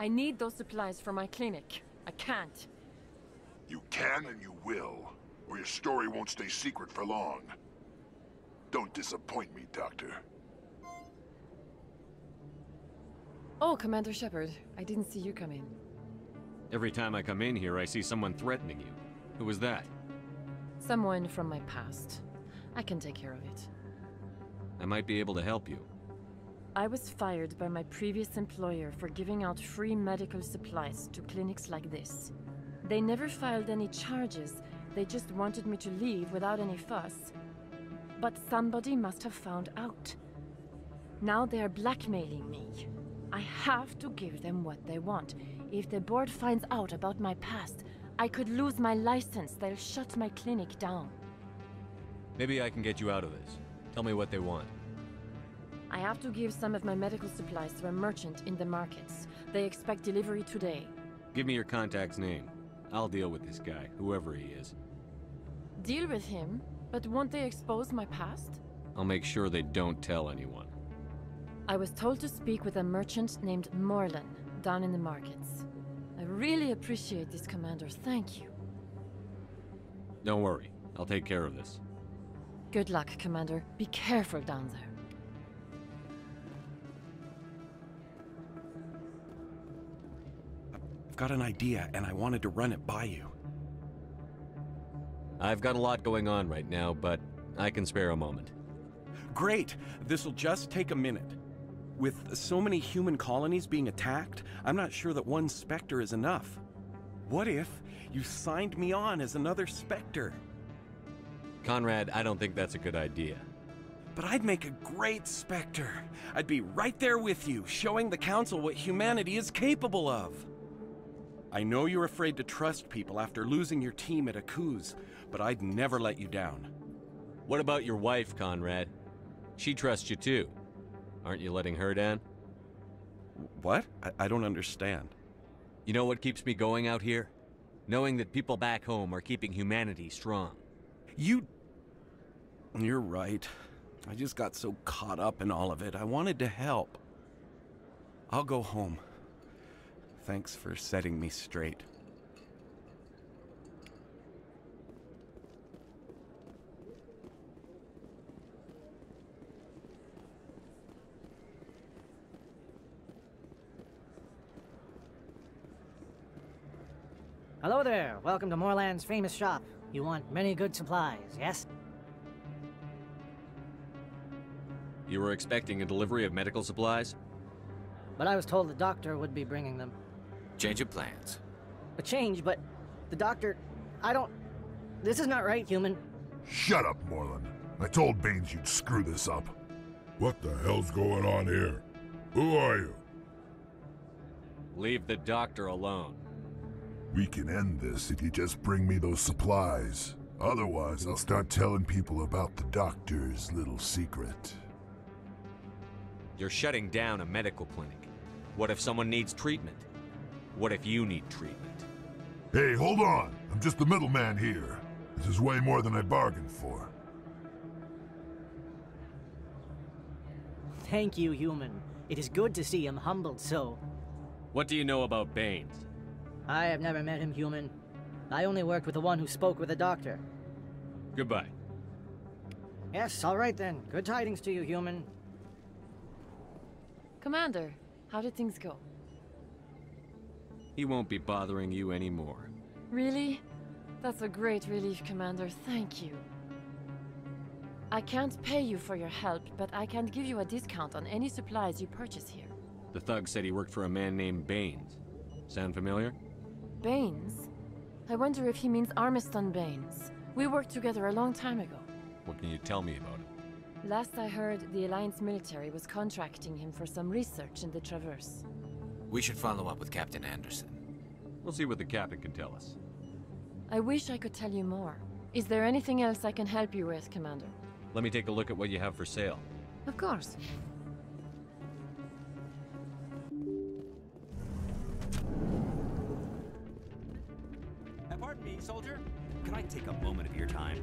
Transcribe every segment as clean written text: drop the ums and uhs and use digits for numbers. I need those supplies for my clinic. I can't. You can and you will, or your story won't stay secret for long. Don't disappoint me, Doctor. Oh, Commander Shepard, I didn't see you come in. Every time I come in here, I see someone threatening you. Who was that? Someone from my past. I can take care of it. I might be able to help you. I was fired by my previous employer for giving out free medical supplies to clinics like this. They never filed any charges. They just wanted me to leave without any fuss. But somebody must have found out. Now they are blackmailing me. I have to give them what they want. If the board finds out about my past, I could lose my license. They'll shut my clinic down. Maybe I can get you out of this. Tell me what they want. I have to give some of my medical supplies to a merchant in the markets. They expect delivery today. Give me your contact's name. I'll deal with this guy, whoever he is. Deal with him? But won't they expose my past? I'll make sure they don't tell anyone. I was told to speak with a merchant named Morlan, down in the markets. I really appreciate this, Commander. Thank you. Don't worry. I'll take care of this. Good luck, Commander. Be careful down there. Got an idea, and I wanted to run it by you. I've got a lot going on right now, but I can spare a moment. Great! This'll just take a minute. With so many human colonies being attacked, I'm not sure that one Spectre is enough. What if you signed me on as another Spectre? Conrad, I don't think that's a good idea. But I'd make a great Spectre. I'd be right there with you, showing the Council what humanity is capable of. I know you're afraid to trust people after losing your team at a coup, but I'd never let you down. What about your wife, Conrad? She trusts you too. Aren't you letting her down? What? I don't understand. You know what keeps me going out here? Knowing that people back home are keeping humanity strong. You're right. I just got so caught up in all of it. I wanted to help. I'll go home. Thanks for setting me straight. Hello there. Welcome to Morlan's famous shop. You want many good supplies, yes? You were expecting a delivery of medical supplies? But I was told the doctor would be bringing them. Change of plans. A change, but the doctor... This is not right, human. Shut up, Morlan. I told Baines you'd screw this up. What the hell's going on here? Who are you? Leave the doctor alone. We can end this if you just bring me those supplies. Otherwise, I'll start telling people about the doctor's little secret. You're shutting down a medical clinic. What if someone needs treatment? What if you need treatment? Hey, hold on! I'm just the middleman here. This is way more than I bargained for. Thank you, human. It is good to see him humbled so. What do you know about Baines? I have never met him, human. I only worked with the one who spoke with the doctor. Goodbye. Yes, all right then. Good tidings to you, human. Commander, how did things go? He won't be bothering you anymore. Really? That's a great relief, Commander. Thank you. I can't pay you for your help, but I can give you a discount on any supplies you purchase here. The thug said he worked for a man named Baines. Sound familiar? Baines? I wonder if he means Armiston Baines. We worked together a long time ago. What can you tell me about him? Last I heard, the Alliance military was contracting him for some research in the Traverse. We should follow up with Captain Anderson. We'll see what the captain can tell us. I wish I could tell you more. Is there anything else I can help you with, Commander? Let me take a look at what you have for sale. Of course. Pardon me, soldier. Can I take a moment of your time?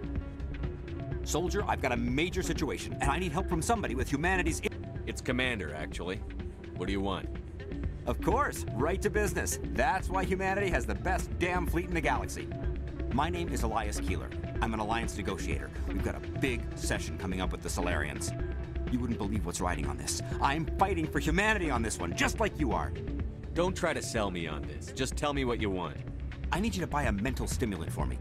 Soldier, I've got a major situation, and I need help from somebody with humanity's... It's Commander, actually. What do you want? Of course, right to business. That's why humanity has the best damn fleet in the galaxy. My name is Elias Keeler. I'm an Alliance negotiator. We've got a big session coming up with the Salarians. You wouldn't believe what's riding on this. I'm fighting for humanity on this one, just like you are. Don't try to sell me on this. Just tell me what you want. I need you to buy a mental stimulant for me.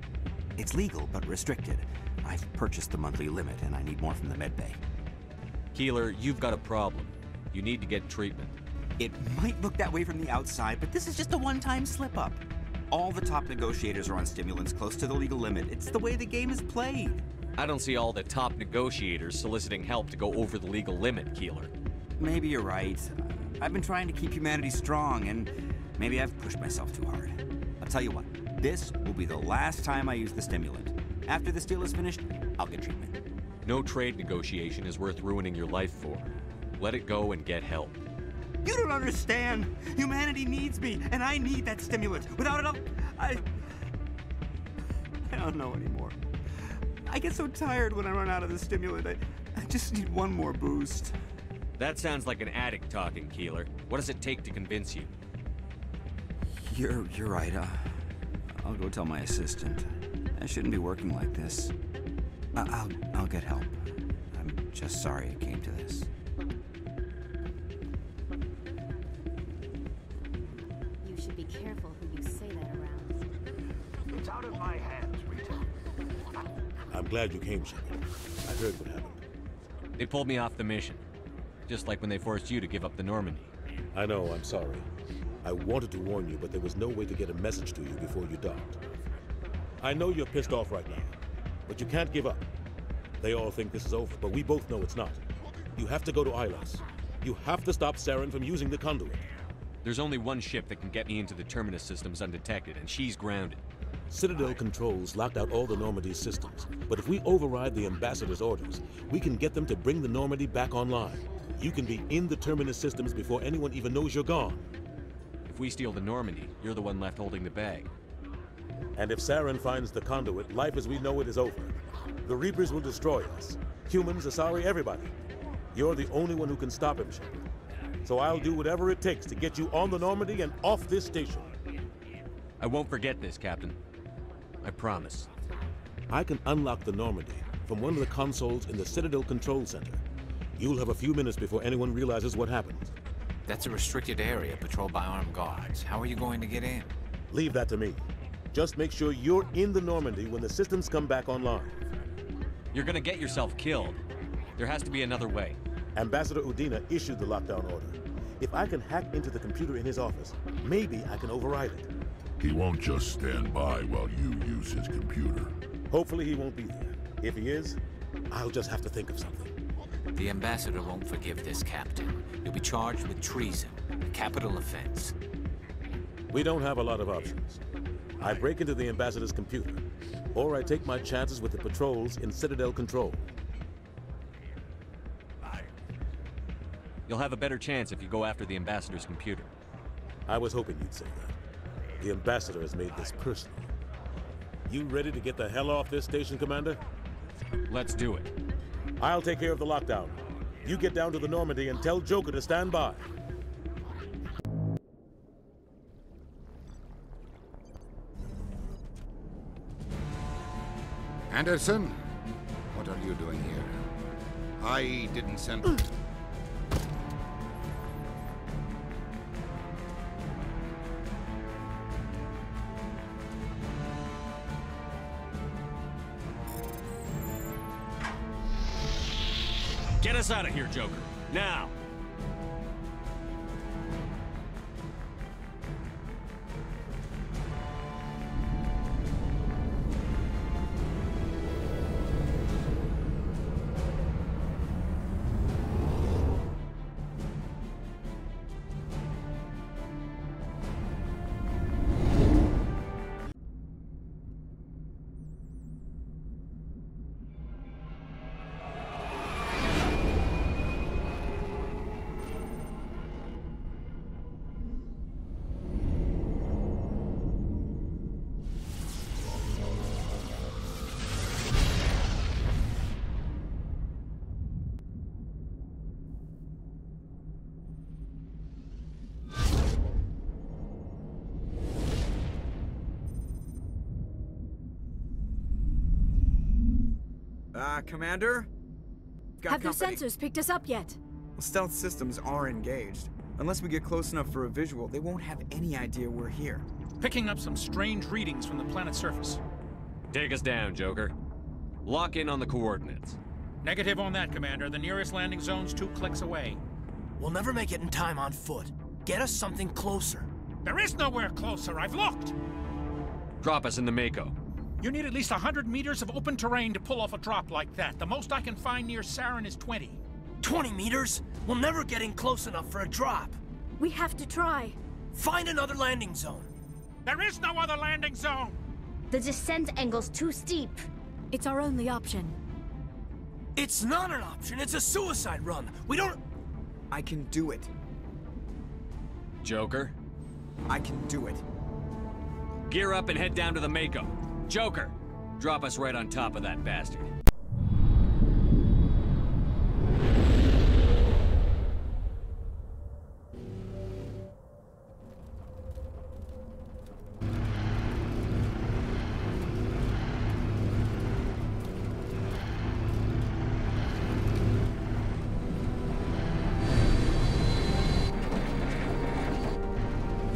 It's legal, but restricted. I've purchased the monthly limit, and I need more from the medbay. Keeler, you've got a problem. You need to get treatment. It might look that way from the outside, but this is just a one-time slip-up. All the top negotiators are on stimulants close to the legal limit. It's the way the game is played. I don't see all the top negotiators soliciting help to go over the legal limit, Keeler. Maybe you're right. I've been trying to keep humanity strong, and maybe I've pushed myself too hard. I'll tell you what, this will be the last time I use the stimulant. After this deal is finished, I'll get treatment. No trade negotiation is worth ruining your life for. Let it go and get help. You don't understand. Humanity needs me, and I need that stimulant. Without it, I don't know anymore. I get so tired when I run out of the stimulant. I just need one more boost. That sounds like an addict talking, Keeler. What does it take to convince you? You're right. I'll go tell my assistant. I shouldn't be working like this. I'll get help. I'm just sorry it came to this. You should be careful who you say that around. It's out of my hands, Rita. I'm glad you came, Shepard. I heard what happened. They pulled me off the mission. Just like when they forced you to give up the Normandy. I know, I'm sorry. I wanted to warn you, but there was no way to get a message to you before you docked. I know you're pissed off right now, but you can't give up. They all think this is over, but we both know it's not. You have to go to Ilos. You have to stop Saren from using the conduit. There's only one ship that can get me into the Terminus systems undetected, and she's grounded. Citadel controls locked out all the Normandy systems, but if we override the Ambassador's orders, we can get them to bring the Normandy back online. You can be in the Terminus systems before anyone even knows you're gone. If we steal the Normandy, you're the one left holding the bag. And if Saren finds the conduit, life as we know it is over. The Reapers will destroy us. Humans, Asari, everybody. You're the only one who can stop him, Shepard. So I'll do whatever it takes to get you on the Normandy and off this station. I won't forget this, Captain. I promise. I can unlock the Normandy from one of the consoles in the Citadel Control Center. You'll have a few minutes before anyone realizes what happened. That's a restricted area patrolled by armed guards. How are you going to get in? Leave that to me. Just make sure you're in the Normandy when the systems come back online. You're gonna get yourself killed. There has to be another way. Ambassador Udina issued the lockdown order. If I can hack into the computer in his office, maybe I can override it. He won't just stand by while you use his computer. Hopefully he won't be there. If he is, I'll just have to think of something. The Ambassador won't forgive this, Captain. You'll be charged with treason, a capital offense. We don't have a lot of options. I break into the Ambassador's computer, or I take my chances with the patrols in Citadel Control. You'll have a better chance if you go after the Ambassador's computer. I was hoping you'd say that. The Ambassador has made this personal. You ready to get the hell off this station, Commander? Let's do it. I'll take care of the lockdown. You get down to the Normandy and tell Joker to stand by. Anderson, what are you doing here? I didn't send... Get us out of here, Joker. Now! Commander? Have their sensors picked us up yet? Well, stealth systems are engaged. Unless we get close enough for a visual, they won't have any idea we're here. Picking up some strange readings from the planet's surface. Take us down, Joker. Lock in on the coordinates. Negative on that, Commander. The nearest landing zone's 2 clicks away. We'll never make it in time on foot. Get us something closer. There is nowhere closer. I've looked. Drop us in the Mako. You need at least 100 meters of open terrain to pull off a drop like that. The most I can find near Saren is 20. 20 meters? We'll never get in close enough for a drop. We have to try. Find another landing zone. There is no other landing zone. The descent angle's too steep. It's our only option. It's not an option. It's a suicide run. We don't... I can do it. Joker? I can do it. Gear up and head down to the Mako. Joker, drop us right on top of that bastard.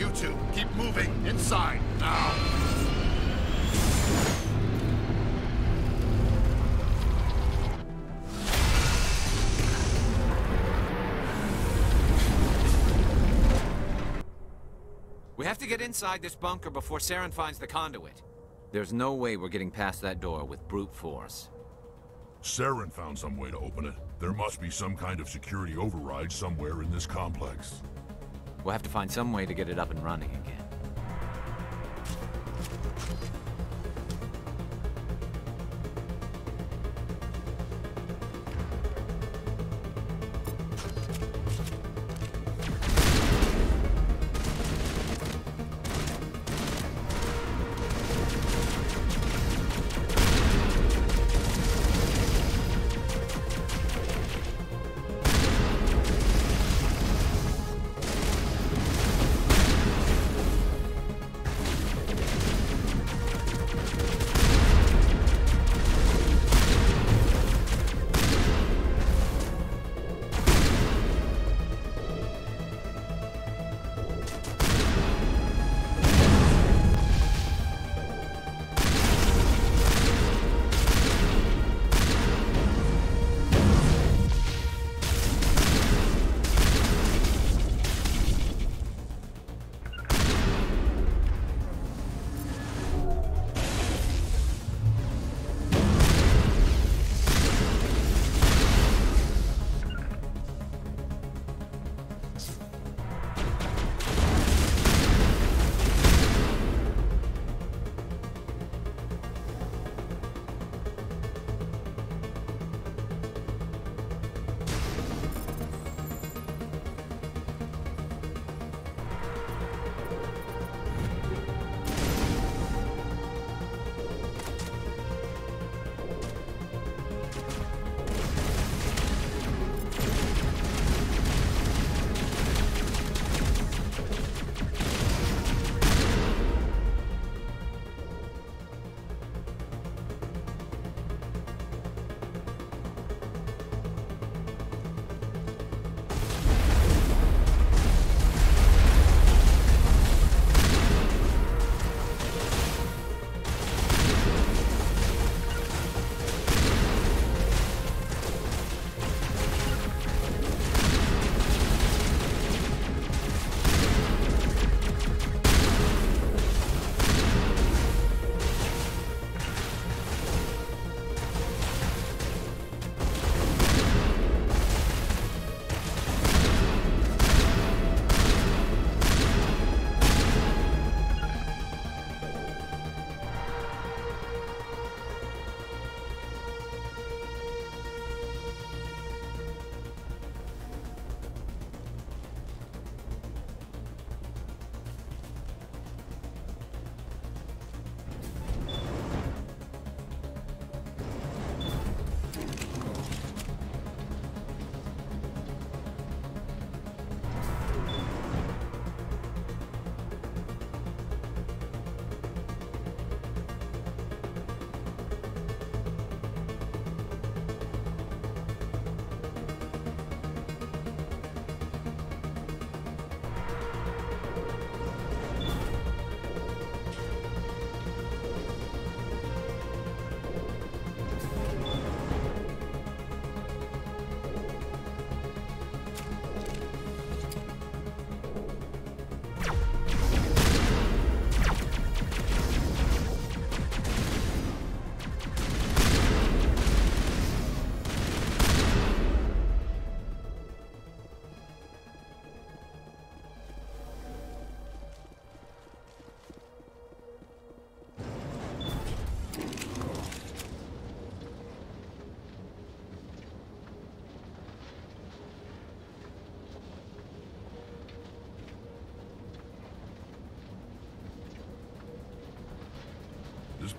You two, keep moving inside now. To get inside this bunker before Saren finds the conduit. There's no way we're getting past that door with brute force. Saren found some way to open it. There must be some kind of security override somewhere in this complex. We'll have to find some way to get it up and running again.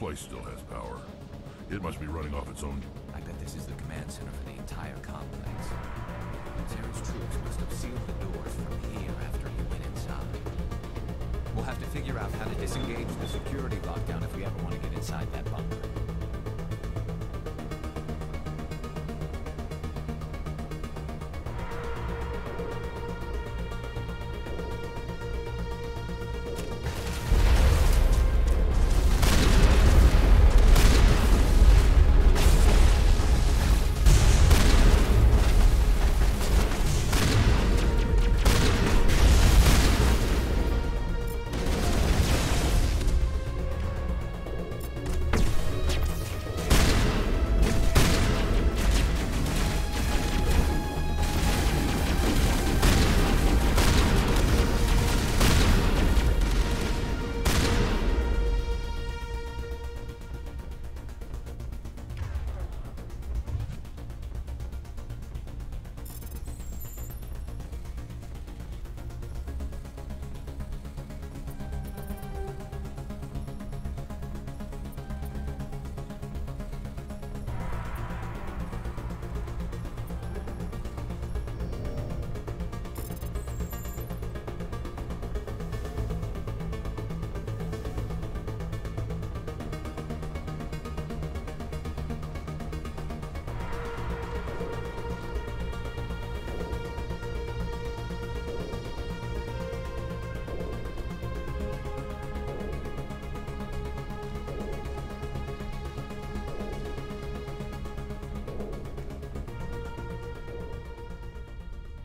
place still has power. It must be running off its own. I bet this is the command center for the entire complex. Saren's troops must have sealed the doors from here after you went inside. We'll have to figure out how to disengage the security lockdown if we ever want to get inside that bunker.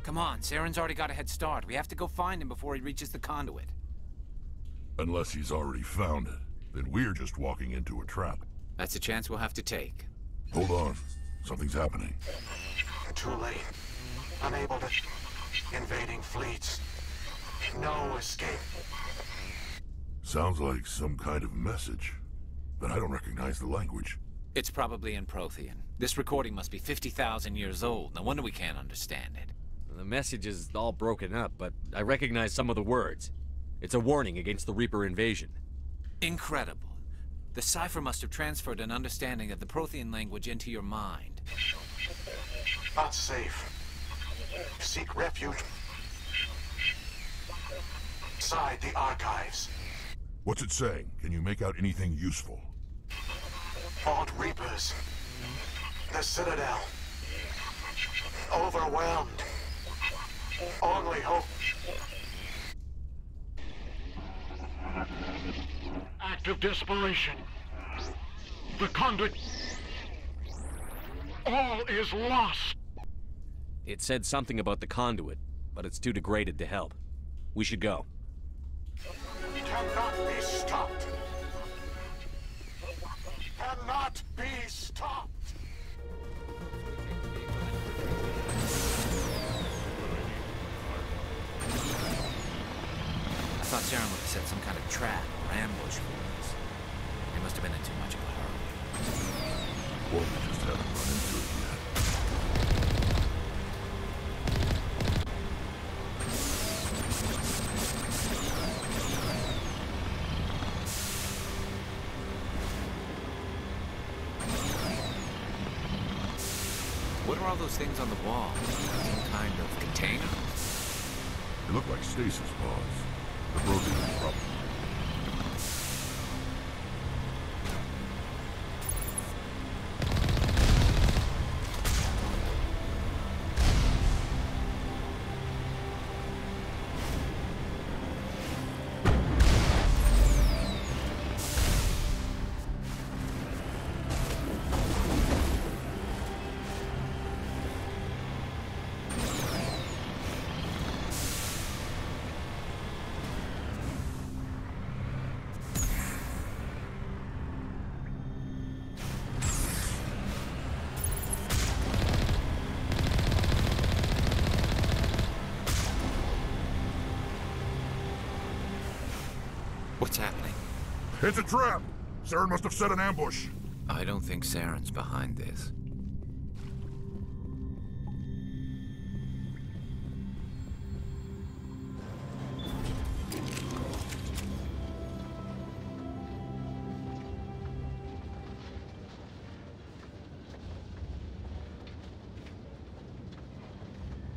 Come on, Saren's already got a head start. We have to go find him before he reaches the conduit. Unless he's already found it, then we're just walking into a trap. That's a chance we'll have to take. Hold on. Something's happening. Too late. Unable to... Invading fleets. No escape. Sounds like some kind of message, but I don't recognize the language. It's probably in Prothean. This recording must be 50,000 years old. No wonder we can't understand it. The message is all broken up, but I recognize some of the words. It's a warning against the Reaper invasion. Incredible. The cipher must have transferred an understanding of the Prothean language into your mind. Not safe. Seek refuge inside the archives. What's it saying? Can you make out anything useful? Fought Reapers. The Citadel. Overwhelmed. Only hope. Act of desperation. The conduit. All is lost. It said something about the conduit, but it's too degraded to help. We should go. It cannot be stopped. It cannot be stopped. I thought Saren would have set some kind of trap or ambush for us. They must have been in too much of a hurry. Well, we just haven't run into it yet. What are all those things on the wall? Some kind of container? They look like stasis pods. The Prothean is probably. What's happening? It's a trap! Saren must have set an ambush. I don't think Saren's behind this.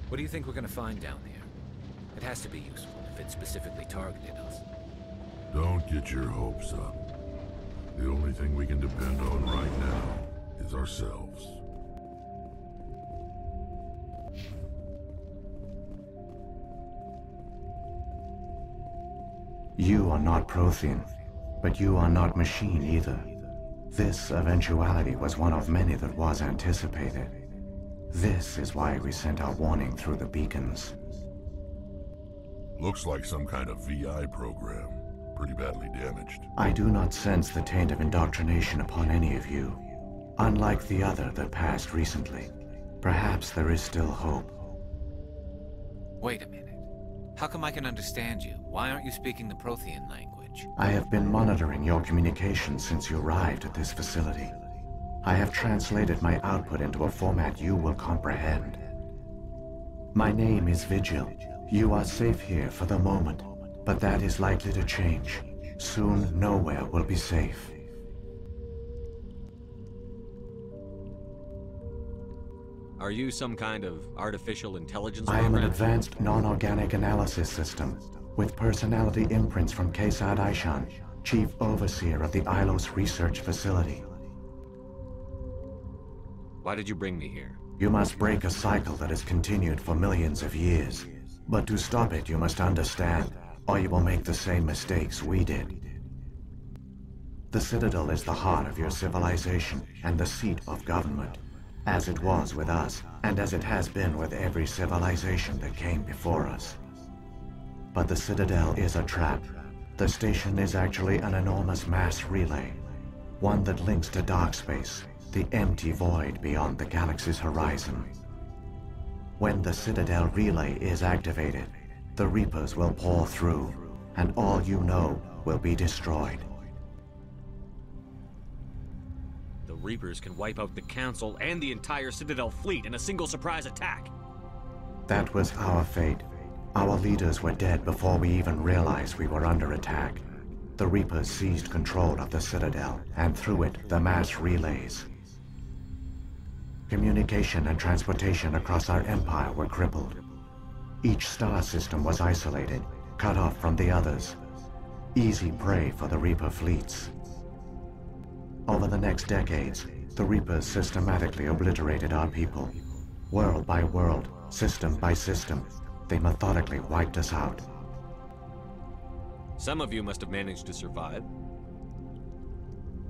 What do you think we're gonna find down there? It has to be useful if it specifically targeted us. Don't get your hopes up. The only thing we can depend on right now is ourselves. You are not Prothean, but you are not machine either. This eventuality was one of many that was anticipated. This is why we sent our warning through the beacons. Looks like some kind of VI program. Pretty badly damaged. I do not sense the taint of indoctrination upon any of you. Unlike the other that passed recently. Perhaps there is still hope. Wait a minute. How come I can understand you? Why aren't you speaking the Prothean language? I have been monitoring your communications since you arrived at this facility. I have translated my output into a format you will comprehend. My name is Vigil. You are safe here for the moment, but that is likely to change. Soon, nowhere will be safe. Are you some kind of artificial intelligence program? I am an advanced non-organic analysis system with personality imprints from Kesar Aishan, Chief Overseer of the Ilos Research Facility. Why did you bring me here? You must break a cycle that has continued for millions of years. But to stop it, you must understand, or you will make the same mistakes we did. The Citadel is the heart of your civilization and the seat of government, as it was with us, and as it has been with every civilization that came before us. But the Citadel is a trap. The station is actually an enormous mass relay, one that links to dark space, the empty void beyond the galaxy's horizon. When the Citadel relay is activated, the Reapers will pour through, and all you know will be destroyed. The Reapers can wipe out the Council and the entire Citadel fleet in a single surprise attack. That was our fate. Our leaders were dead before we even realized we were under attack. The Reapers seized control of the Citadel, and through it, the mass relays. Communication and transportation across our empire were crippled. Each star system was isolated, cut off from the others. Easy prey for the Reaper fleets. Over the next decades, the Reapers systematically obliterated our people. World by world, system by system, they methodically wiped us out. Some of you must have managed to survive.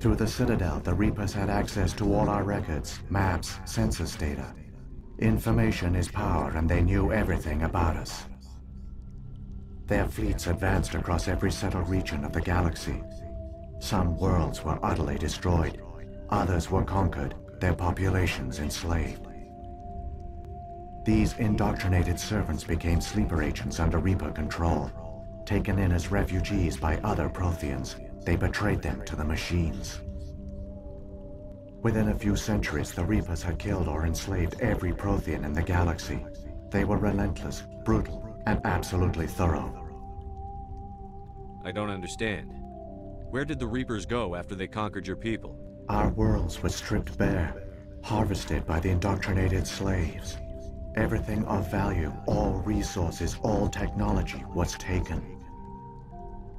Through the Citadel, the Reapers had access to all our records, maps, census data. Information is power, and they knew everything about us. Their fleets advanced across every settled region of the galaxy. Some worlds were utterly destroyed. Others were conquered, their populations enslaved. These indoctrinated servants became sleeper agents under Reaper control. Taken in as refugees by other Protheans, they betrayed them to the machines. Within a few centuries, the Reapers had killed or enslaved every Prothean in the galaxy. They were relentless, brutal, and absolutely thorough. I don't understand. Where did the Reapers go after they conquered your people? Our worlds were stripped bare, harvested by the indoctrinated slaves. Everything of value, all resources, all technology was taken.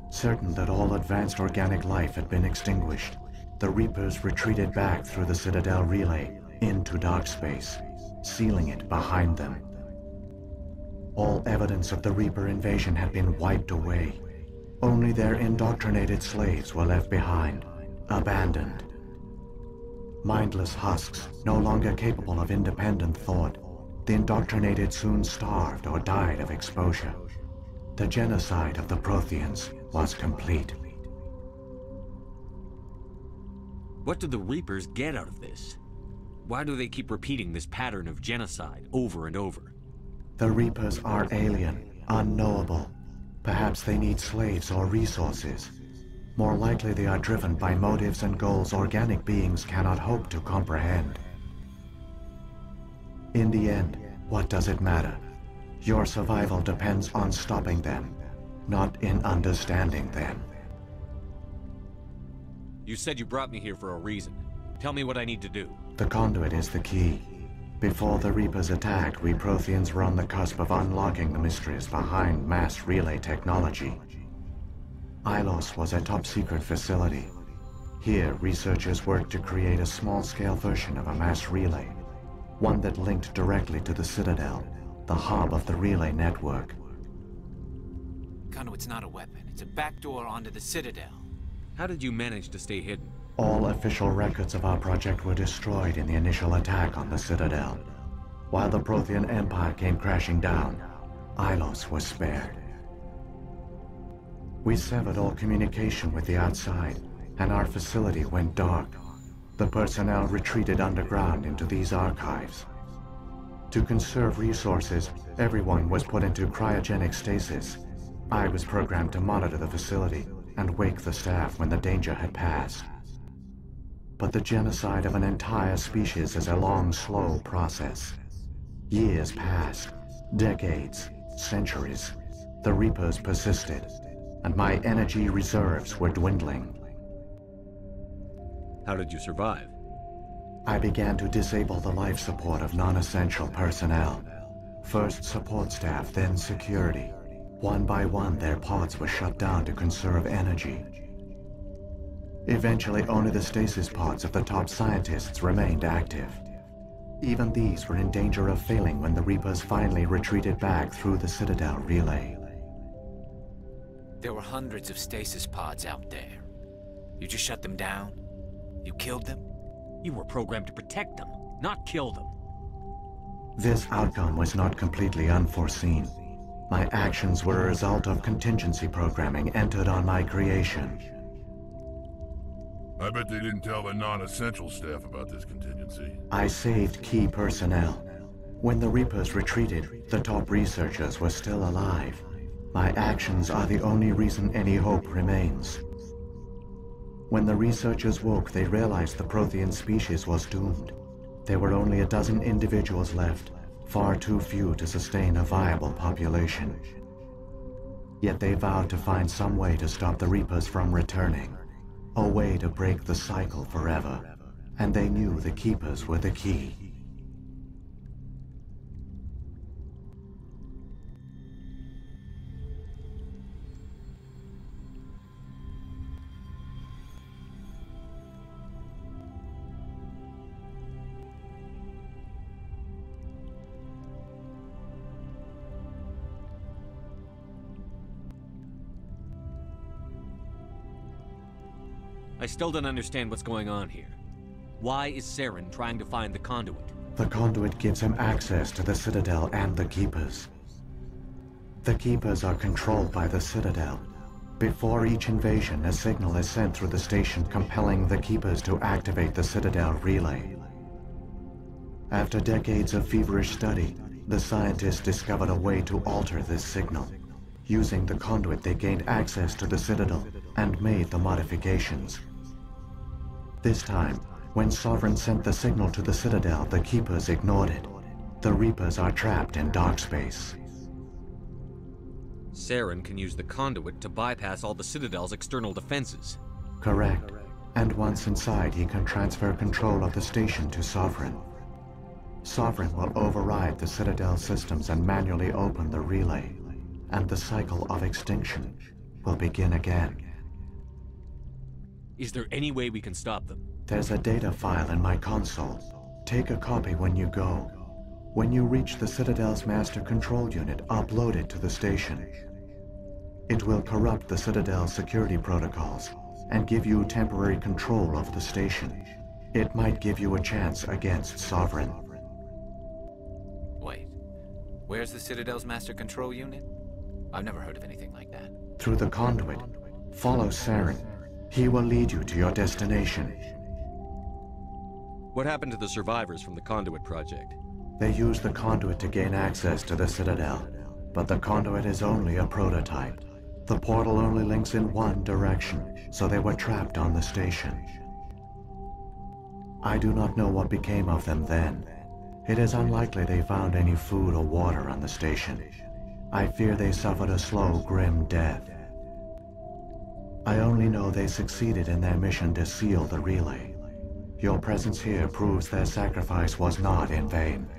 Certain that all advanced organic life had been extinguished, the Reapers retreated back through the Citadel relay into dark space, sealing it behind them. All evidence of the Reaper invasion had been wiped away. Only their indoctrinated slaves were left behind, abandoned. Mindless husks, no longer capable of independent thought, the indoctrinated soon starved or died of exposure. The genocide of the Protheans was complete. What do the Reapers get out of this? Why do they keep repeating this pattern of genocide over and over? The Reapers are alien, unknowable. Perhaps they need slaves or resources. More likely they are driven by motives and goals organic beings cannot hope to comprehend. In the end, what does it matter? Your survival depends on stopping them, not in understanding them. You said you brought me here for a reason. Tell me what I need to do. The Conduit is the key. Before the Reapers attacked, we Protheans were on the cusp of unlocking the mysteries behind mass relay technology. Ilos was a top-secret facility. Here, researchers worked to create a small-scale version of a mass relay, one that linked directly to the Citadel, the hub of the relay network. Conduit's not a weapon. It's a backdoor onto the Citadel. How did you manage to stay hidden? All official records of our project were destroyed in the initial attack on the Citadel. While the Prothean Empire came crashing down, Ilos was spared. We severed all communication with the outside, and our facility went dark. The personnel retreated underground into these archives. To conserve resources, everyone was put into cryogenic stasis. I was programmed to monitor the facility and wake the staff when the danger had passed. But the genocide of an entire species is a long, slow process. Years passed, decades, centuries. The Reapers persisted, and my energy reserves were dwindling. How did you survive? I began to disable the life support of non-essential personnel. First support staff, then security. One by one, their pods were shut down to conserve energy. Eventually, only the stasis pods of the top scientists remained active. Even these were in danger of failing when the Reapers finally retreated back through the Citadel relay. There were hundreds of stasis pods out there. You just shut them down? You killed them? You were programmed to protect them, not kill them. This outcome was not completely unforeseen. My actions were a result of contingency programming entered on my creation. I bet they didn't tell the non-essential staff about this contingency. I saved key personnel. When the Reapers retreated, the top researchers were still alive. My actions are the only reason any hope remains. When the researchers woke, they realized the Prothean species was doomed. There were only a dozen individuals left, far too few to sustain a viable population. Yet they vowed to find some way to stop the Reapers from returning. A way to break the cycle forever, and they knew the Keepers were the key. I still don't understand what's going on here. Why is Saren trying to find the Conduit? The Conduit gives him access to the Citadel and the Keepers. The Keepers are controlled by the Citadel. Before each invasion, a signal is sent through the station compelling the Keepers to activate the Citadel relay. After decades of feverish study, the scientists discovered a way to alter this signal. Using the Conduit, they gained access to the Citadel and made the modifications. This time, when Sovereign sent the signal to the Citadel, the Keepers ignored it. The Reapers are trapped in dark space. Saren can use the Conduit to bypass all the Citadel's external defenses. Correct. And once inside, he can transfer control of the station to Sovereign. Sovereign will override the Citadel systems and manually open the relay, and the cycle of extinction will begin again. Is there any way we can stop them? There's a data file in my console. Take a copy when you go. When you reach the Citadel's master control unit, upload it to the station. It will corrupt the Citadel's security protocols and give you temporary control of the station. It might give you a chance against Sovereign. Wait, where's the Citadel's master control unit? I've never heard of anything like that. Through the Conduit, follow Saren. He will lead you to your destination. What happened to the survivors from the Conduit project? They used the Conduit to gain access to the Citadel, but the Conduit is only a prototype. The portal only links in one direction, so they were trapped on the station. I do not know what became of them then. It is unlikely they found any food or water on the station. I fear they suffered a slow, grim death. I only know they succeeded in their mission to seal the relay. Your presence here proves their sacrifice was not in vain.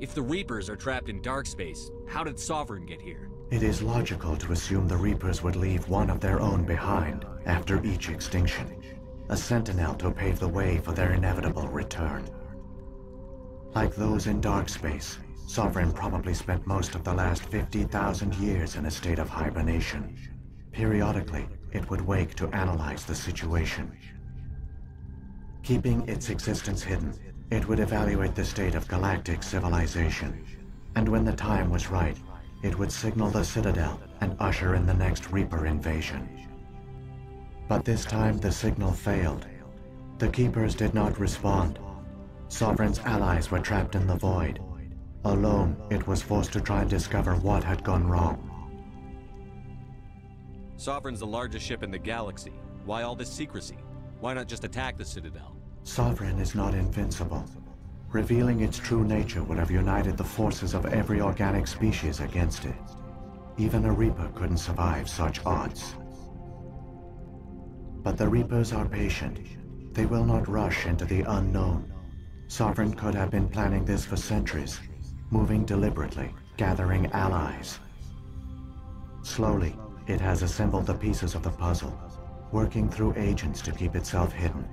If the Reapers are trapped in dark space, how did Sovereign get here? It is logical to assume the Reapers would leave one of their own behind after each extinction. A sentinel to pave the way for their inevitable return. Like those in dark space, Sovereign probably spent most of the last 50,000 years in a state of hibernation. Periodically, it would wake to analyze the situation. Keeping its existence hidden, it would evaluate the state of galactic civilization. And when the time was right, it would signal the Citadel and usher in the next Reaper invasion. But this time the signal failed. The Keepers did not respond. Sovereign's allies were trapped in the void. Alone, it was forced to try and discover what had gone wrong. Sovereign's the largest ship in the galaxy. Why all this secrecy? Why not just attack the Citadel? Sovereign is not invincible. Revealing its true nature would have united the forces of every organic species against it. Even a Reaper couldn't survive such odds. But the Reapers are patient. They will not rush into the unknown. Sovereign could have been planning this for centuries, moving deliberately, gathering allies. Slowly, it has assembled the pieces of the puzzle, working through agents to keep itself hidden.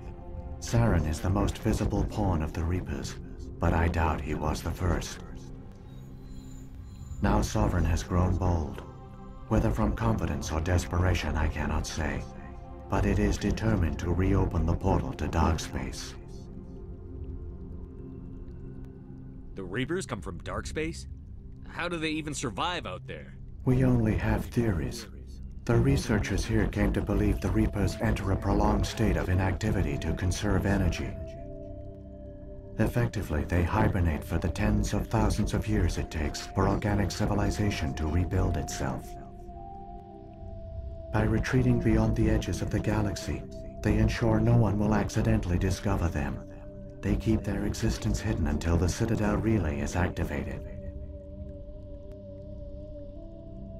Saren is the most visible pawn of the Reapers, but I doubt he was the first. Now Sovereign has grown bold. Whether from confidence or desperation, I cannot say. But it is determined to reopen the portal to dark space. The Reapers come from dark space? How do they even survive out there? We only have theories. The researchers here came to believe the Reapers enter a prolonged state of inactivity to conserve energy. Effectively, they hibernate for the tens of thousands of years it takes for organic civilization to rebuild itself. By retreating beyond the edges of the galaxy, they ensure no one will accidentally discover them. They keep their existence hidden until the Citadel relay is activated.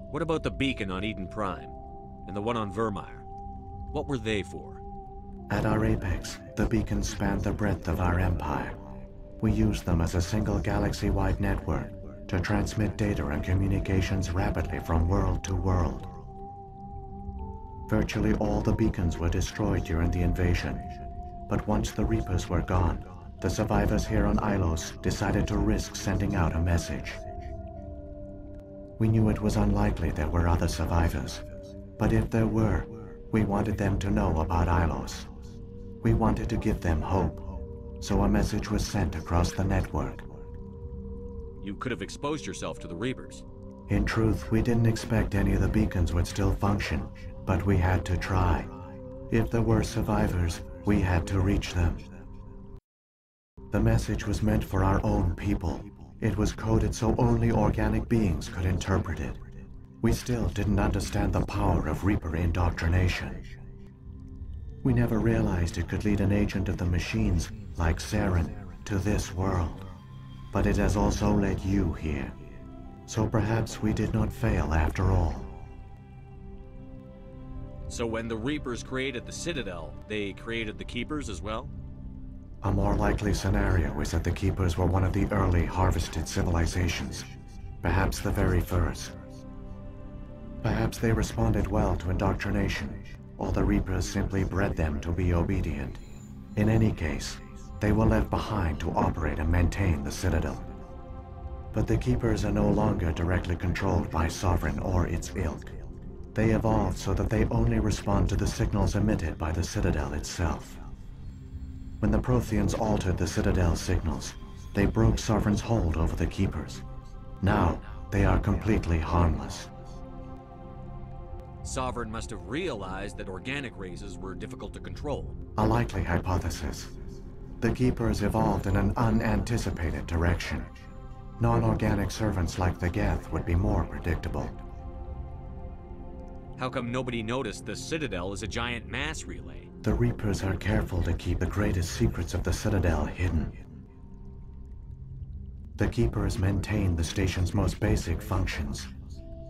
What about the beacon on Eden Prime, and the one on Vermeier? What were they for? At our apex, the beacons spanned the breadth of our empire. We used them as a single galaxy-wide network to transmit data and communications rapidly from world to world. Virtually all the beacons were destroyed during the invasion, but once the Reapers were gone, the survivors here on Ilos decided to risk sending out a message. We knew it was unlikely there were other survivors, but if there were, we wanted them to know about Ilos. We wanted to give them hope, so a message was sent across the network. You could have exposed yourself to the Reapers. In truth, we didn't expect any of the beacons would still function. But we had to try. If there were survivors, we had to reach them. The message was meant for our own people. It was coded so only organic beings could interpret it. We still didn't understand the power of Reaper indoctrination. We never realized it could lead an agent of the machines, like Saren, to this world. But it has also led you here. So perhaps we did not fail after all. So when the Reapers created the Citadel, they created the Keepers as well? A more likely scenario is that the Keepers were one of the early harvested civilizations, perhaps the very first. Perhaps they responded well to indoctrination, or the Reapers simply bred them to be obedient. In any case, they were left behind to operate and maintain the Citadel. But the Keepers are no longer directly controlled by Sovereign or its ilk. They evolved so that they only respond to the signals emitted by the Citadel itself. When the Protheans altered the Citadel's signals, they broke Sovereign's hold over the Keepers. Now, they are completely harmless. Sovereign must have realized that organic races were difficult to control. A likely hypothesis. The Keepers evolved in an unanticipated direction. Non-organic servants like the Geth would be more predictable. How come nobody noticed the Citadel is a giant mass relay? The Reapers are careful to keep the greatest secrets of the Citadel hidden. The Keepers maintain the station's most basic functions.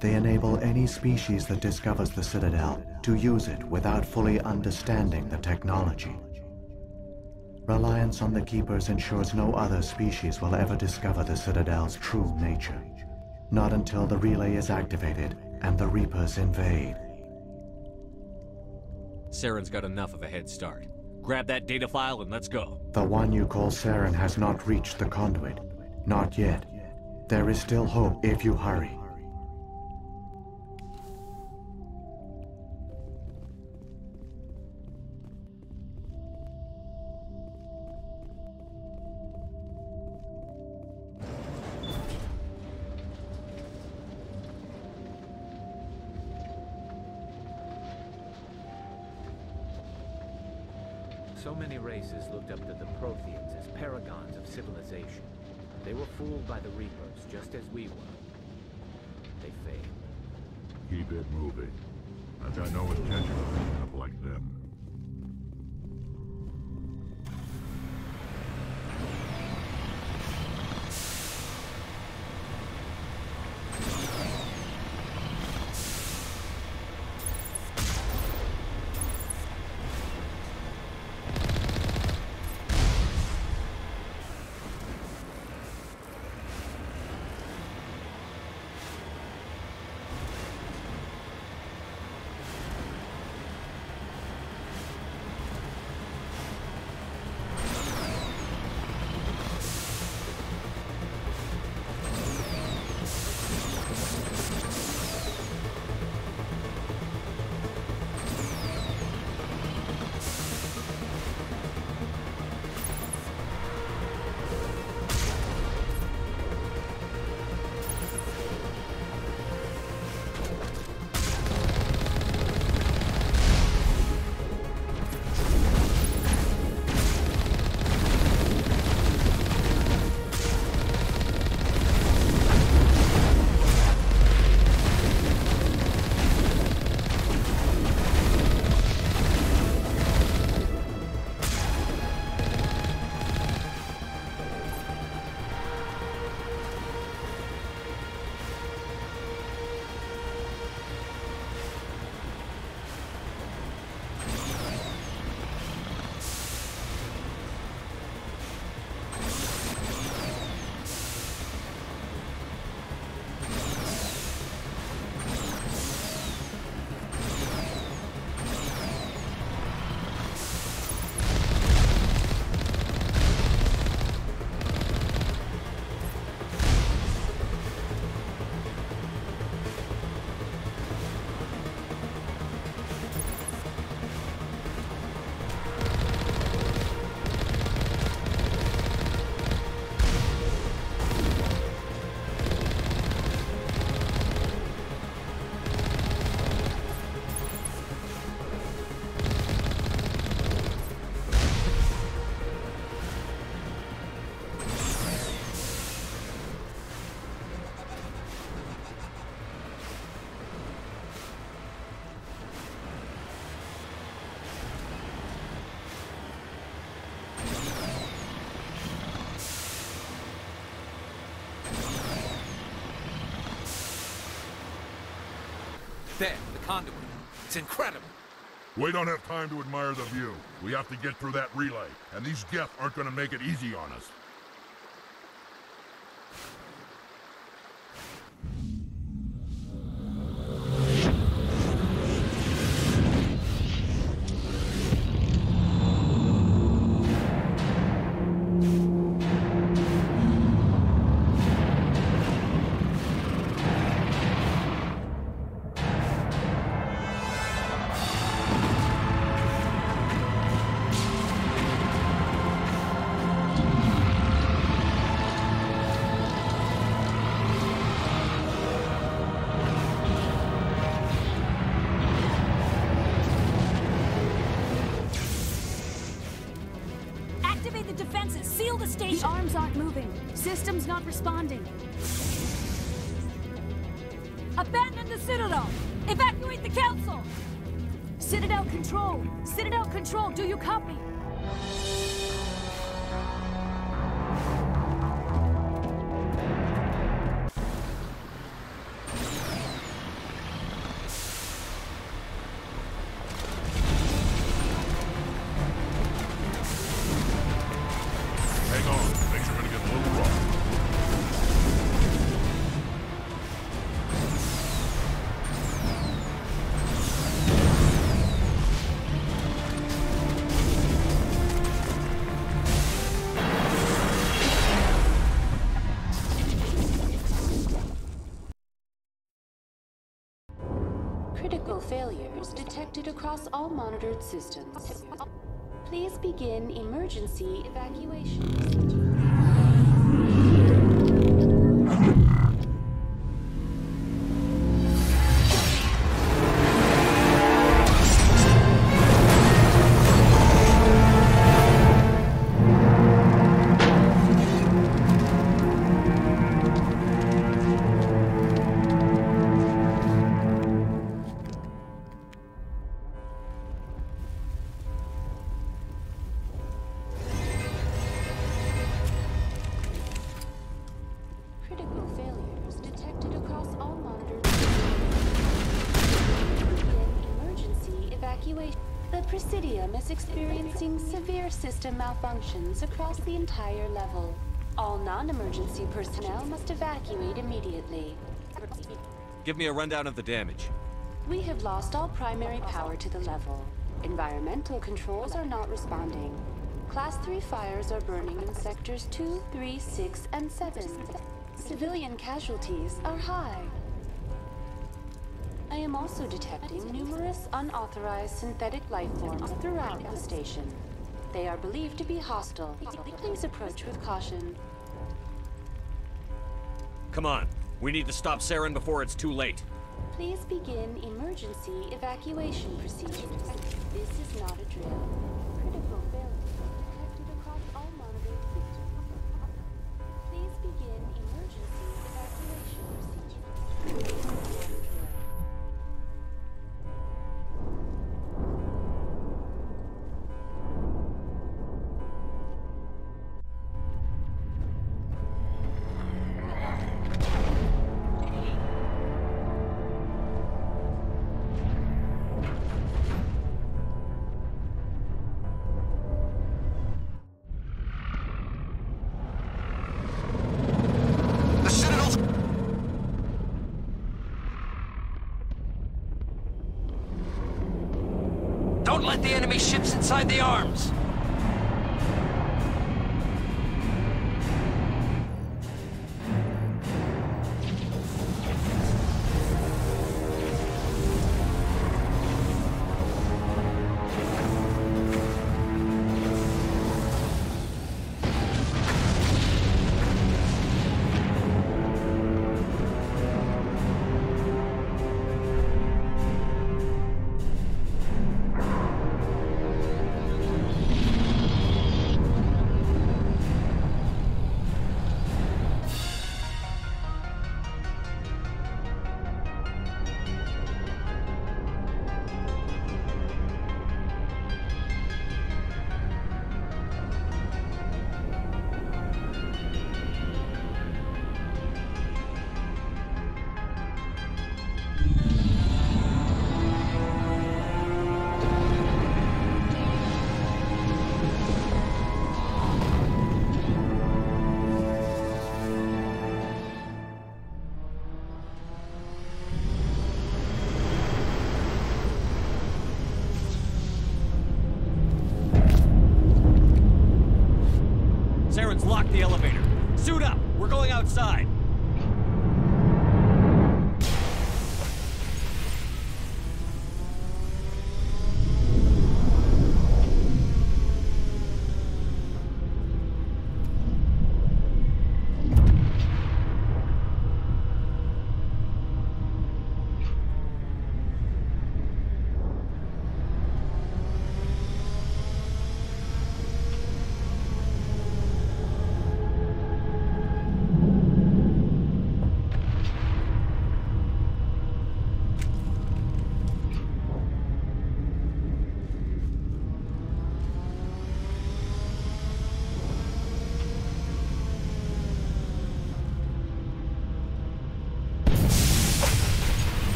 They enable any species that discovers the Citadel to use it without fully understanding the technology. Reliance on the Keepers ensures no other species will ever discover the Citadel's true nature. Not until the relay is activated and the Reapers invade. Saren's got enough of a head start. Grab that data file and let's go. The one you call Saren has not reached the Conduit. Not yet. There is still hope if you hurry. So many races looked up to the Protheans as paragons of civilization. They were fooled by the Reapers, just as we were. They failed. Keep it moving. I've got no intention of ending up like them. There, the Conduit. It's incredible. We don't have time to admire the view. We have to get through that relay, and these Geth aren't going to make it easy on us. The arms aren't moving. System's not responding. Abandon the Citadel! Evacuate the Council! Citadel Control! Citadel Control, do you copy? critical failures detected across all monitored systems. Please begin emergency evacuation. System malfunctions across the entire level. All non-emergency personnel must evacuate immediately. Give me a rundown of the damage. We have lost all primary power to the level. Environmental controls are not responding. Class 3 fires are burning in sectors 2, 3, 6, and 7. Civilian casualties are high. I am also detecting numerous unauthorized synthetic lifeforms throughout the station. They are believed to be hostile. Please approach with caution. Come on. We need to stop Saren before it's too late. Please begin emergency evacuation procedures. This is not a drill. Critical failure detected across all monitored systems. Please begin emergency evacuation procedures. Inside the arms! The elevator. Suit up! We're going outside!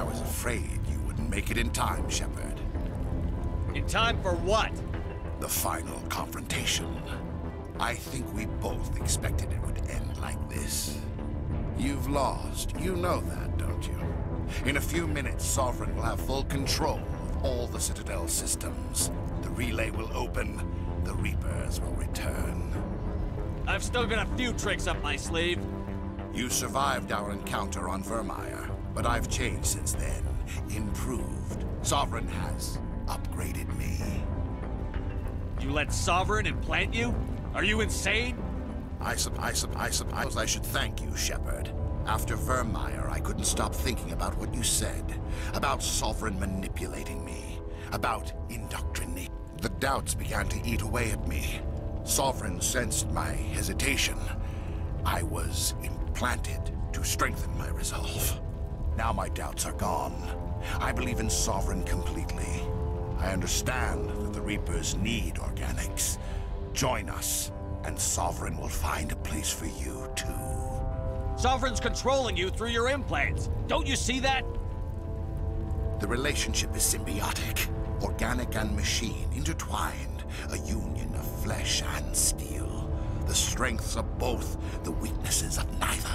I was afraid you wouldn't make it in time, Shepard. In time for what? The final confrontation. I think we both expected it would end like this. You've lost. You know that, don't you? In a few minutes, Sovereign will have full control of all the Citadel systems. The relay will open. The Reapers will return. I've still got a few tricks up my sleeve. You survived our encounter on Vermeier, but I've changed since then. Improved. Sovereign has upgraded me. You let Sovereign implant you? Are you insane? I suppose I should thank you, Shepard. After Vermeier, I couldn't stop thinking about what you said. About Sovereign manipulating me. About indoctrination. The doubts began to eat away at me. Sovereign sensed my hesitation. I was implanted to strengthen my resolve. Now my doubts are gone. I believe in Sovereign completely. I understand that the Reapers need organics. Join us, and Sovereign will find a place for you, too. Sovereign's controlling you through your implants. Don't you see that? The relationship is symbiotic. Organic and machine, intertwined, a union of flesh and steel. The strengths of both, the weaknesses of neither.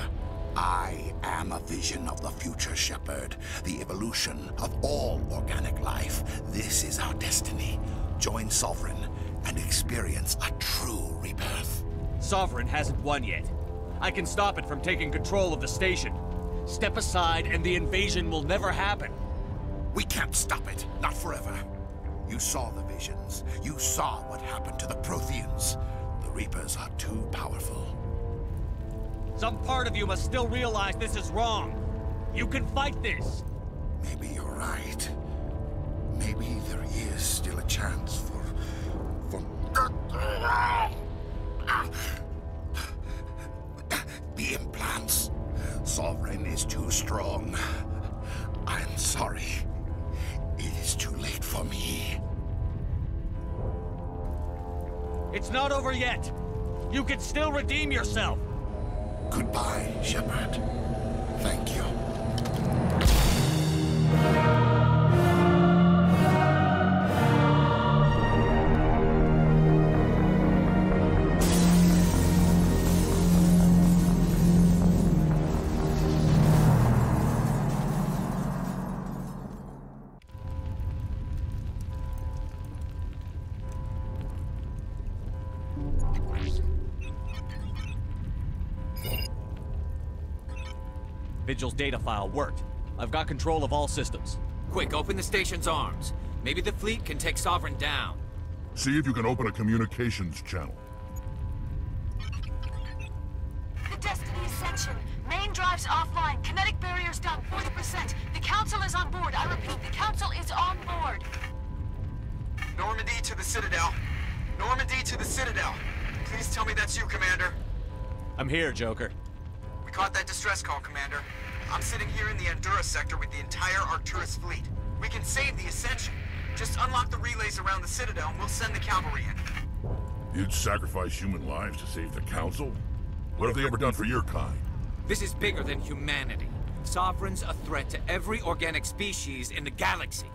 I am a vision of the future, Shepard. The evolution of all organic life. This is our destiny. Join Sovereign and experience a true rebirth. Sovereign hasn't won yet. I can stop it from taking control of the station. Step aside and the invasion will never happen. We can't stop it. Not forever. You saw the visions. You saw what happened to the Protheans. The Reapers are too powerful. Some part of you must still realize this is wrong. You can fight this. Maybe you're right. Maybe there is still a chance for the implants. Sovereign is too strong. I'm sorry. It is too late for me. It's not over yet. You can still redeem yourself. Goodbye, Shepard. Thank you. Vigil's data file worked. I've got control of all systems. Quick, open the station's arms. Maybe the fleet can take Sovereign down. See if you can open a communications channel. The Destiny Ascension. Main drives offline. Kinetic barriers down 40%. The Council is on board. I repeat, the Council is on board. Normandy to the Citadel. Normandy to the Citadel. Please tell me that's you, Commander. I'm here, Joker. We caught that distress call, Commander. I'm sitting here in the Anduras sector with the entire Arcturus fleet. We can save the Ascension. Just unlock the relays around the Citadel and we'll send the cavalry in. You'd sacrifice human lives to save the Council? What have they ever done for your kind? This is bigger than humanity. Sovereign's a threat to every organic species in the galaxy.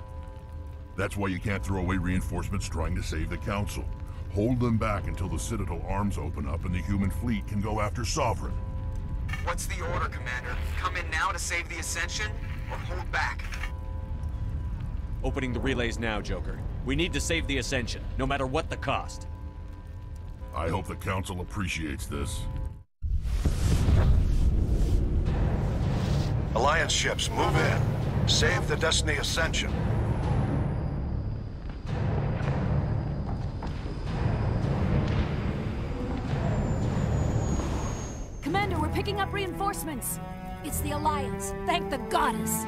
That's why you can't throw away reinforcements trying to save the Council. Hold them back until the Citadel arms open up and the human fleet can go after Sovereign. What's the order, Commander? Come in now to save the Ascension, or hold back? Opening the relays now, Joker. We need to save the Ascension, no matter what the cost. I hope the Council appreciates this. Alliance ships, move in. Save the Destiny Ascension. Commander, we're picking up reinforcements. It's the Alliance. Thank the Goddess.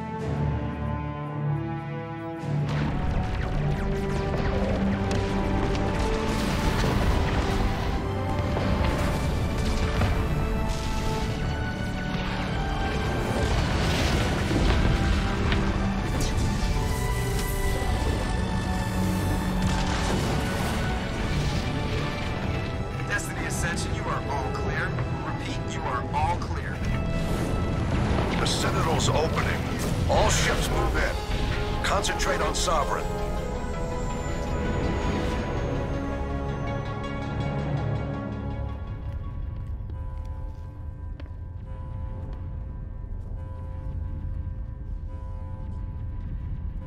Opening. All ships Concentrate on Sovereign.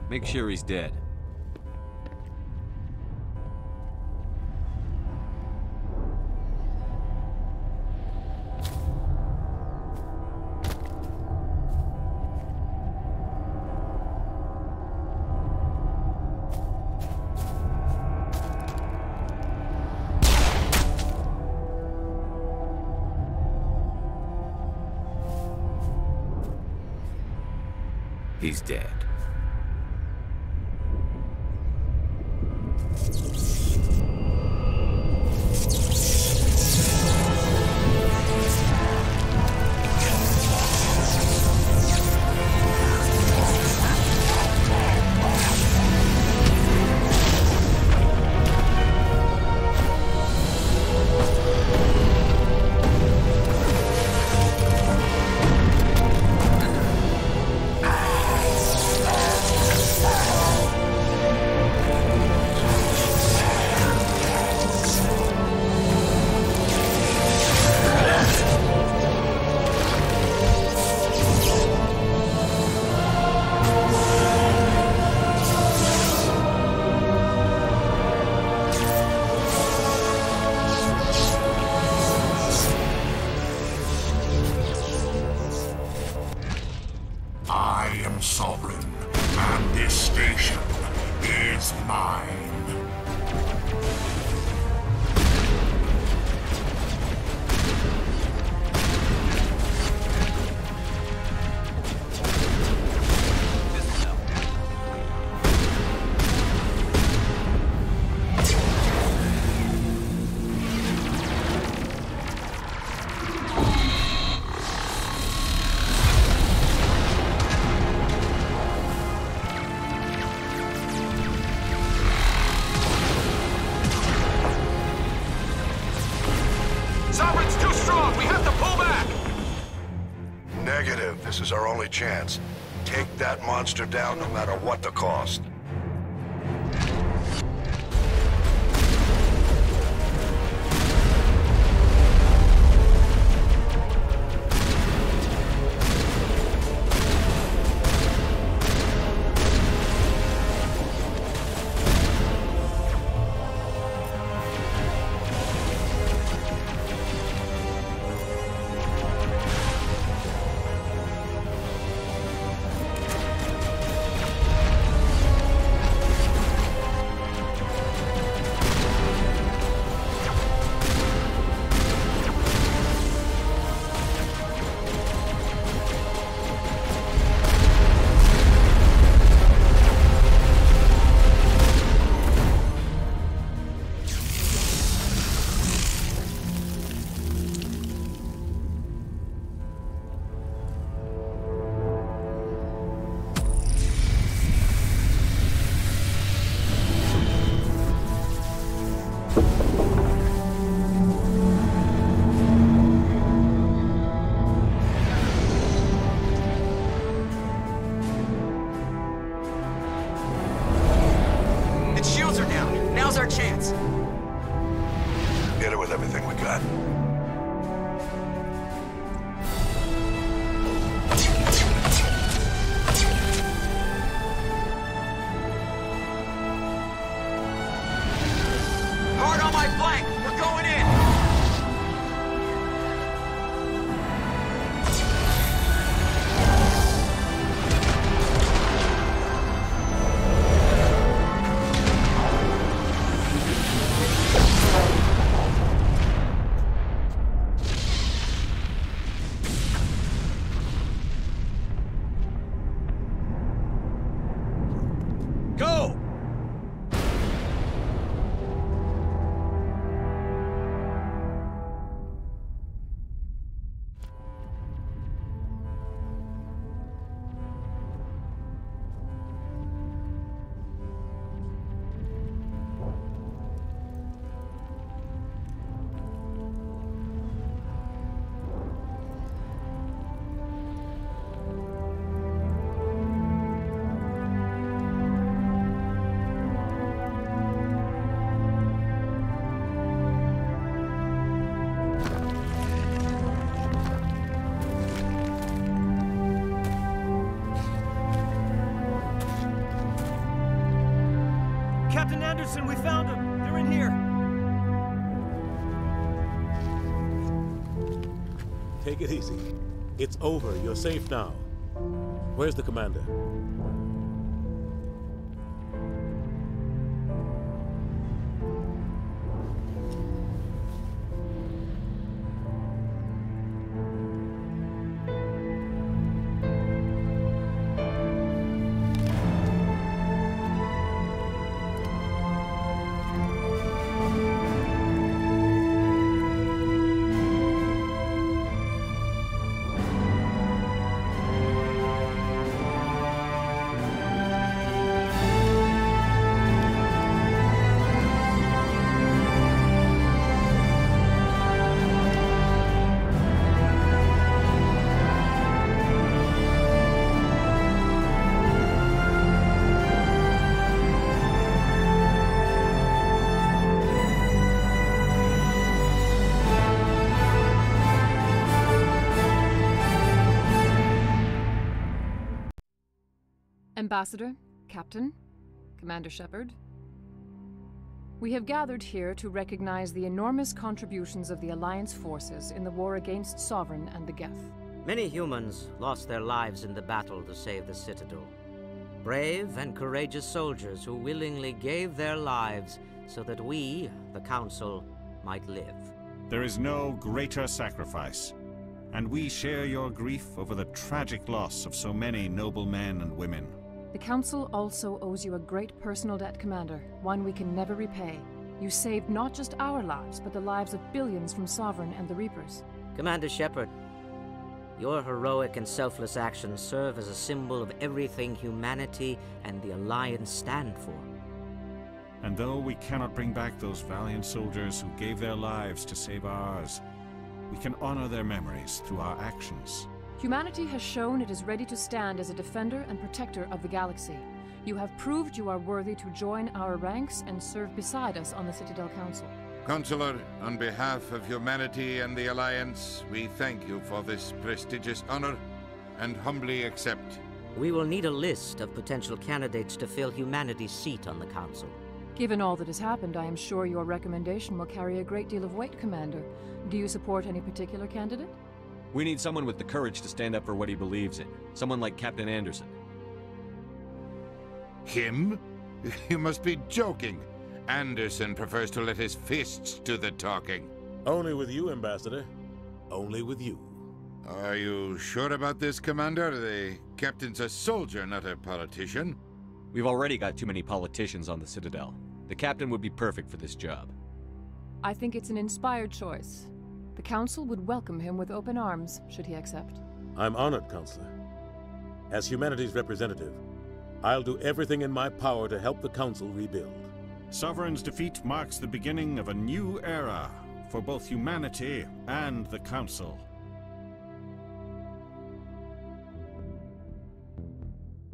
Make sure he's dead. He's dead. This is our only chance. Take that monster down no matter what the cost. Captain Anderson, we found them. They're in here. Take it easy. It's over. You're safe now. Where's the commander? Ambassador, Captain, Commander Shepard, we have gathered here to recognize the enormous contributions of the Alliance forces in the war against Sovereign and the Geth. Many humans lost their lives in the battle to save the Citadel. Brave and courageous soldiers who willingly gave their lives so that we, the Council, might live. There is no greater sacrifice, and we share your grief over the tragic loss of so many noble men and women. The Council also owes you a great personal debt, Commander, one we can never repay. You saved not just our lives, but the lives of billions from Sovereign and the Reapers. Commander Shepard, your heroic and selfless actions serve as a symbol of everything humanity and the Alliance stand for. And though we cannot bring back those valiant soldiers who gave their lives to save ours, we can honor their memories through our actions. Humanity has shown it is ready to stand as a defender and protector of the galaxy. You have proved you are worthy to join our ranks and serve beside us on the Citadel Council. Counselor, on behalf of humanity and the Alliance, we thank you for this prestigious honor and humbly accept. We will need a list of potential candidates to fill humanity's seat on the Council. Given all that has happened, I am sure your recommendation will carry a great deal of weight, Commander. Do you support any particular candidate? We need someone with the courage to stand up for what he believes in. Someone like Captain Anderson. Him? You must be joking. Anderson prefers to let his fists do the talking. Only with you, Ambassador. Only with you. Are you sure about this, Commander? The captain's a soldier, not a politician. We've already got too many politicians on the Citadel. The captain would be perfect for this job. I think it's an inspired choice. The Council would welcome him with open arms, should he accept. I'm honored, Counselor. As humanity's representative, I'll do everything in my power to help the Council rebuild. Sovereign's defeat marks the beginning of a new era for both humanity and the Council.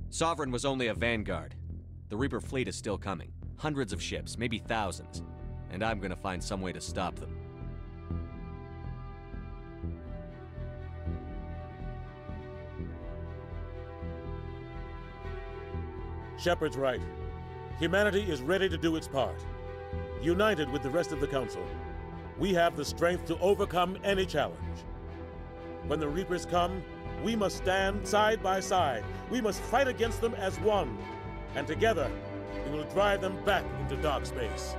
Sovereign was only a vanguard. The Reaper fleet is still coming. Hundreds of ships, maybe thousands. And I'm gonna find some way to stop them. Shepard's right. Humanity is ready to do its part. United with the rest of the Council, we have the strength to overcome any challenge. When the Reapers come, we must stand side by side. We must fight against them as one. And together, we will drive them back into dark space.